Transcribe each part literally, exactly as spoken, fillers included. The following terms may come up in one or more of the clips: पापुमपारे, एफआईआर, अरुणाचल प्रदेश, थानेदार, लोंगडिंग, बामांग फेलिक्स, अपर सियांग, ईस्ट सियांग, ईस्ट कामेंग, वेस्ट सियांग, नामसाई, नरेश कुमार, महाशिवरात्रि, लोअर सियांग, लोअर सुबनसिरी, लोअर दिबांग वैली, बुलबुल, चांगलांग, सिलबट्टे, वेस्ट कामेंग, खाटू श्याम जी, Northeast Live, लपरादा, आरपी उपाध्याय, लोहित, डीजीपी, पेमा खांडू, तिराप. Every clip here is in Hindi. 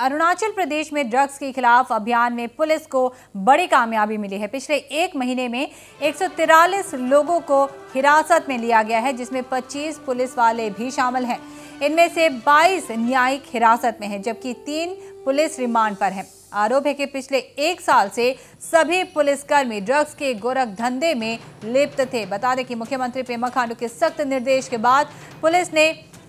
अरुणाचल प्रदेश में ड्रग्स के खिलाफ अभियान में पुलिस को बड़ी कामयाबी मिली है। पिछले एक महीने में एक सौ तिरालीस लोगों को हिरासत में लिया गया है, जिसमें पच्चीस पुलिस वाले भी शामिल हैं। इनमें से बाईस न्यायिक हिरासत में हैं, जबकि तीन पुलिस रिमांड पर हैं। आरोप है कि पिछले एक साल से सभी पुलिसकर्मी ड्रग्स के गोरख धंधे में लिप्त थे। बता दें कि मुख्यमंत्री पेमा खांडू के सख्त निर्देश के बाद पुलिस ने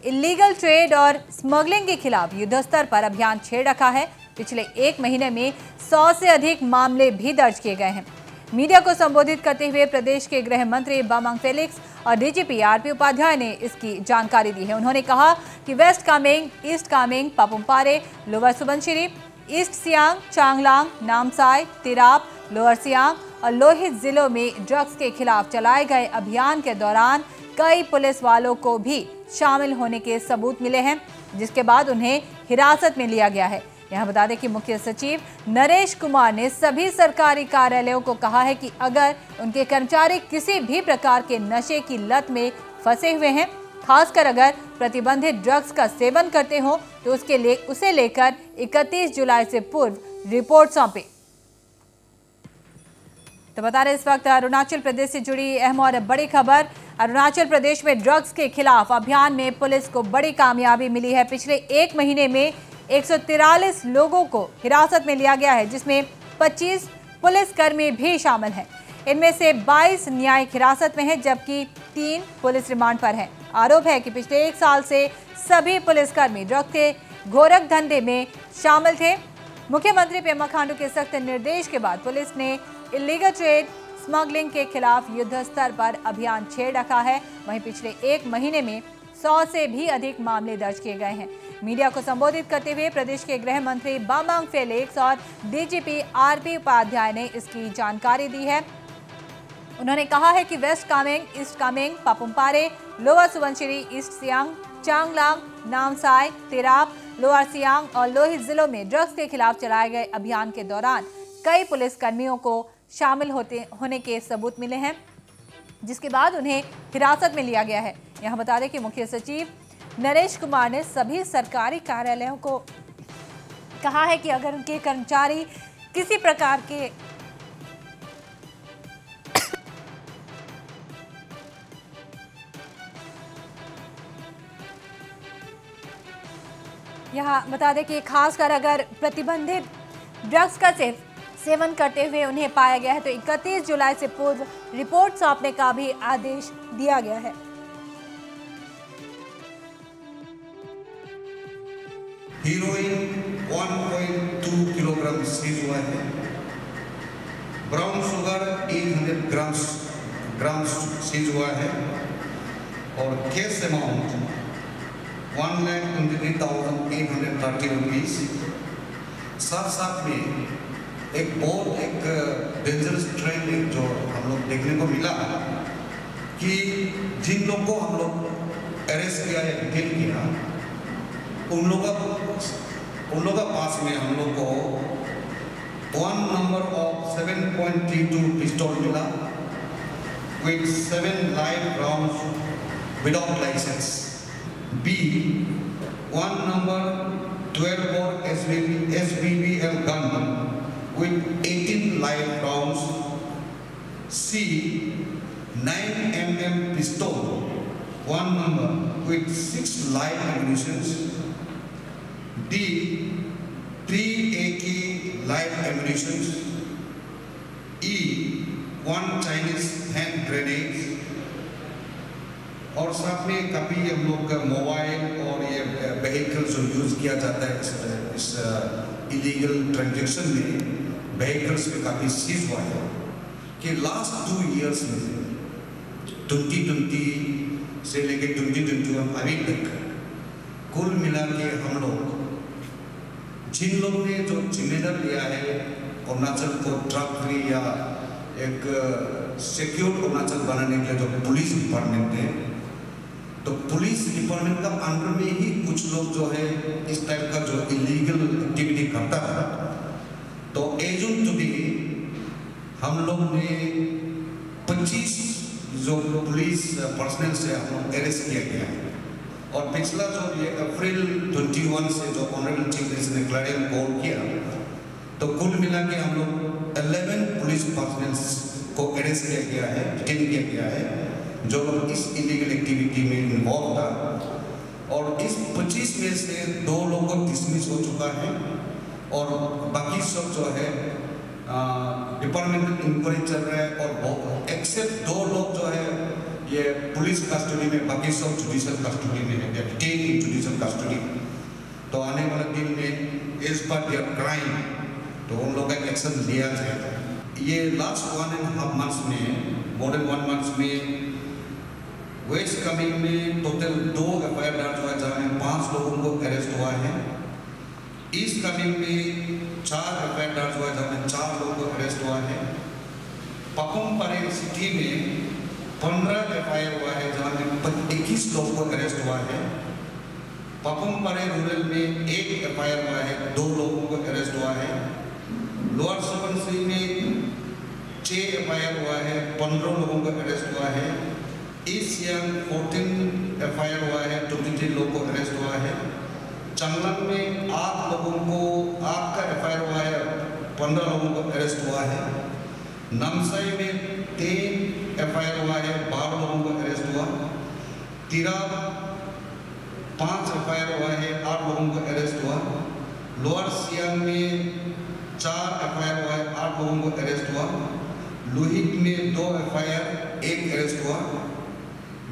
इलीगल ट्रेड और स्मगलिंग के खिलाफ युद्ध स्तर पर अभियान छेड़ रखा है। पिछले एक महीने में सौ से अधिक मामले भी दर्ज किए गए हैं। मीडिया को संबोधित करते हुए प्रदेश के गृह मंत्री बामांग फेलिक्स और डीजीपी आरपी उपाध्याय ने इसकी जानकारी दी है। उन्होंने कहा कि वेस्ट कामेंग, ईस्ट कामेंग, पापुमपारे, लोअर सुबनसिरी, ईस्ट सियांग, चांगलांग, नामसाई, तिराप, लोअर सियांग और लोहित जिलों में ड्रग्स के खिलाफ चलाए गए अभियान के दौरान कई पुलिस वालों को भी शामिल होने के सबूत मिले हैं, जिसके बाद उन्हें हिरासत में लिया गया है। यहाँ बता दें कि मुख्य सचिव नरेश कुमार ने सभी सरकारी कार्यालयों को कहा है कि अगर उनके कर्मचारी किसी भी प्रकार के नशे की लत में फंसे हुए हैं, खासकर अगर प्रतिबंधित ड्रग्स का सेवन करते हों, तो उसके लिए उसे लेकर इकतीस जुलाई से पूर्व रिपोर्ट सौंपें। तो बता रहे इस वक्त अरुणाचल प्रदेश से जुड़ी अहम और बड़ी खबर। अरुणाचल प्रदेश में ड्रग्स के खिलाफ अभियान में पुलिस को बड़ी कामयाबी मिली है। पिछले एक महीने में एक सौ तिरालीस लोगों को हिरासत में लिया गया है, जिसमें पच्चीस पुलिसकर्मी भी शामिल हैं। इनमें से बाईस न्यायिक हिरासत में हैं, जबकि तीन पुलिस रिमांड पर हैं। आरोप है कि पिछले एक साल से सभी पुलिसकर्मी ड्रग्स के गोरख धंधे में शामिल थे। मुख्यमंत्री पेमा खांडू के सख्त निर्देश के बाद पुलिस ने इलीगल ट्रेड, स्मगलिंग के खिलाफ युद्ध स्तर पर अभियान छेड़ रखा है। वहीं पिछले एक महीने में सौ से भी अधिक मामले दर्ज किए गए हैं। मीडिया को संबोधित करते हुए प्रदेश के गृह मंत्री बामांग फेलिक्स और डीजीपी आरपी उपाध्याय ने इसकी जानकारी दी है। उन्होंने कहा है कि वेस्ट कामेंग, ईस्ट कामेंग, पापुमपारे, लोअर सुबनसिरी, ईस्ट सियांग, चांगलांग, नामसाई, तिराप, लोअर सियांग और लोहित जिलों में ड्रग्स के खिलाफ चलाए गए अभियान के दौरान कई पुलिसकर्मियों को शामिल होते होने के सबूत मिले हैं, जिसके बाद उन्हें हिरासत में लिया गया है। यहाँ बता दें कि मुख्य सचिव नरेश कुमार ने सभी सरकारी कार्यालयों को कहा है कि अगर उनके कर्मचारी किसी प्रकार के यहाँ बता दें कि खासकर अगर प्रतिबंधित ड्रग्स का सिर्फ सेवन करते हुए उन्हें पाया गया है, तो इकतीस जुलाई से पूर्व रिपोर्ट सौंपने का भी आदेश दिया गया है। हीरोइन एक पॉइंट दो किलोग्राम सीज हुआ है। ब्राउन शुगर एक सौ ग्राम ग्राम सीज हुआ है और केस अमाउंट एक लाख उनतीस हज़ार आठ सौ तीस रुपीस। साथ साथ में एक बहुत एक डेंजरस ट्रेंड जो हम लोग देखने को मिला कि जिन लोगों को हम लोग अरेस्ट किया या डिटेन किया, उन लोगों उन लोगों के पास में हम लोग को one number of seven point three two pistol मिला with seven live round without licence. B one number twelve और S B B S B B L gun with eighteen live rounds, C nine millimeter pistol, one number with six live ammunitions, D three A K live ammunitions, E one Chinese hand grenades, और साथ में कभी हम लोग का मोबाइल और ये व्हीकल जो यूज़ किया जाता है इस, इस इलीगल ट्रांजेक्शन में व्हीकल्स में काफ़ी सीज हुआ है कि लास्ट टू इयर्स में ट्वेंटी ट्वेंटी से लेके ट्वेंटी ट्वेंटी वन अभी तक कुल मिला के हम लोग जिन लोगों ने जो जिम्मेदार लिया है अरुणाचल को ड्रग फ्री या एक सिक्योर अरुणाचल बनाने के लिए जो पुलिस डिपार्टमेंट है, तो पुलिस डिपार्टमेंट का अंडर में ही कुछ लोग जो है इस टाइप का जो इलीगल एक्टिविटी करता था, तो एजुन चुकी हम लोग ने पच्चीस जो पुलिस पर्सनल से हम लोग अरेस्ट किया गया है और पिछला जो ये अप्रैल इक्कीस से जो ऑनरेबल चीफ मिनिस्टर ने क्लैरियन कॉल किया, तो कुल मिला के हम लोग ग्यारह पुलिस पर्सनल को अरेस्ट किया गया है, डिटेन किया गया है, जो लोग इस इलीगल एक्टिविटी में इन्वॉल्व था। और इस पच्चीस में से दो लोग को डिसमिस हो चुका है और बाकी सब जो है डिपार्टमेंटल इंक्वायरी चल रहा है, और एक्सेप्ट दो लोग जो है ये पुलिस कस्टडी में, बाकी सब जुडिशल कस्टडी में है, डिटेन इन जुडिशल कस्टडी। तो आने वाले दिन में एज पर देयर क्राइम तो उन लोगों का एक्शन लिया जाएगा। ये last one and half months में, मोर देन वन मंथ्स में वेस्ट कमिंग में टोटल दो एफ आई आर दर्ज हुआ है, जहाँ पाँच लोगों को अरेस्ट हुआ है। ईस्ट कमिंग में चार एफ आई आर दर्ज हुआ है, जहाँ चार लोगों को अरेस्ट हुआ है। पकुम परे सिटी में पंद्रह एफआईआर हुआ है, जहाँ में इक्कीस लोग को अरेस्ट हुआ है। पापुमपारे रूरल में एक एफआईआर हुआ है, दो लोगों को अरेस्ट हुआ है। लोअर सुबनसिरी में छः एफआईआर हुआ है, पंद्रह लोगों को अरेस्ट हुआ है। ईस्ट सियांग चौदह एफआईआर हुआ है, तेईस लोगों को अरेस्ट हुआ है। चांगलांग में आठ लोगों को आठ का एफआईआर हुआ है, पंद्रह लोगों को अरेस्ट हुआ है। नामसाई में तीन एफआईआर हुआ है, बारह लोगों को अरेस्ट हुआ। तिराप पाँच एफआईआर हुआ है, आठ लोगों को अरेस्ट हुआ। लोअर सियांग में चार एफआईआर हुआ है, आठ लोगों को अरेस्ट हुआ। लोहित में दो एफआईआर, एक अरेस्ट हुआ।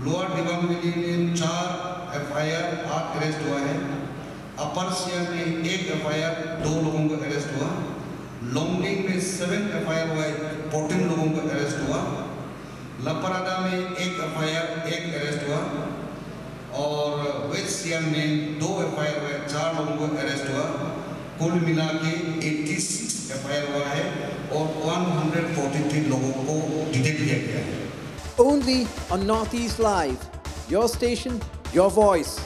लोअर दिबांग वैली में चार एफआईआर, आठ अरेस्ट हुआ है। अपर सियांग में एक एफआईआर, दो लोगों को अरेस्ट हुआ। लोंगडिंग में सेवन एफआईआर हुआ है, फोर्टीन लोगों को अरेस्ट हुआ। लपरादा में एक एफआईआर, एक अरेस्ट हुआ। और वेस्ट सियांग में दो एफआईआर हुए, चार लोगों को अरेस्ट हुआ। कुल मिला के छियासी एफआईआर हुआ है और one hundred forty-three लोगों को डिटेन किया गया है। Only on Northeast Live, your station, your voice.